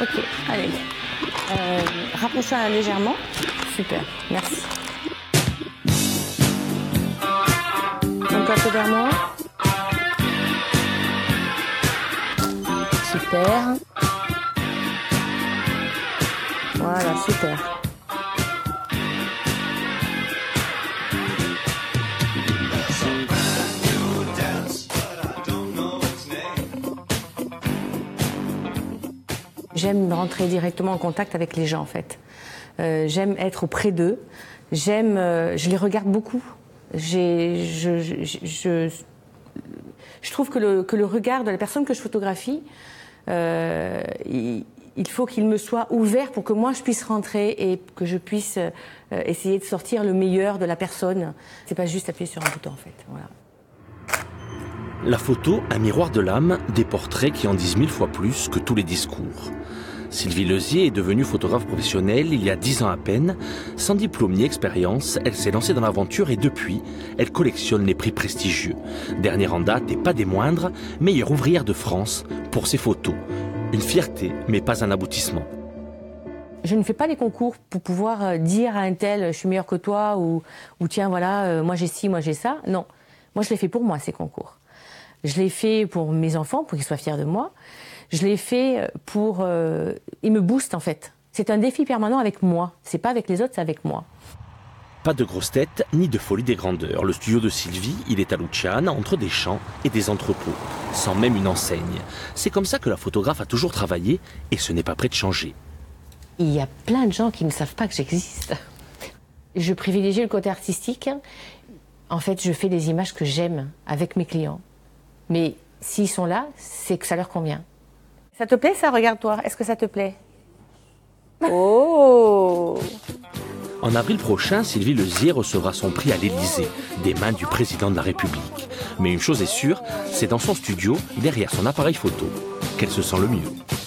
Ok, allez. Rapproche ça légèrement. Super, merci. Encore un peu vers moi. Super. Voilà, super. J'aime rentrer directement en contact avec les gens, en fait. J'aime être auprès d'eux. J'aime, je les regarde beaucoup. Je trouve que le regard de la personne que je photographie, il faut qu'il me soit ouvert pour que moi je puisse rentrer et que je puisse essayer de sortir le meilleur de la personne. C'est pas juste appuyer sur un bouton, en fait. Voilà. La photo, un miroir de l'âme, des portraits qui en disent 1000 fois plus que tous les discours. Sylvie Lezier est devenue photographe professionnelle il y a 10 ans à peine. Sans diplôme ni expérience, elle s'est lancée dans l'aventure et depuis, elle collectionne les prix prestigieux. Dernière en date, et pas des moindres, meilleure ouvrière de France pour ses photos. Une fierté, mais pas un aboutissement. Je ne fais pas les concours pour pouvoir dire à un tel « je suis meilleur que toi » ou « tiens, voilà, moi j'ai ci, moi j'ai ça ». Non, moi je les fais pour moi, ces concours. Je l'ai fait pour mes enfants, pour qu'ils soient fiers de moi. Je l'ai fait pour... ils me boostent, en fait. C'est un défi permanent avec moi. C'est pas avec les autres, c'est avec moi. Pas de grosses têtes, ni de folie des grandeurs. Le studio de Sylvie, il est à Loutchiane, entre des champs et des entrepôts, sans même une enseigne. C'est comme ça que la photographe a toujours travaillé, et ce n'est pas près de changer. Il y a plein de gens qui ne savent pas que j'existe. Je privilégie le côté artistique. En fait, je fais des images que j'aime avec mes clients. Mais s'ils sont là, c'est que ça leur convient. Ça te plaît, ça? Regarde-toi. Est-ce que ça te plaît? Oh! En avril prochain, Sylvie Lezier recevra son prix à l'Elysée, des mains du président de la République. Mais une chose est sûre, c'est dans son studio, derrière son appareil photo, qu'elle se sent le mieux.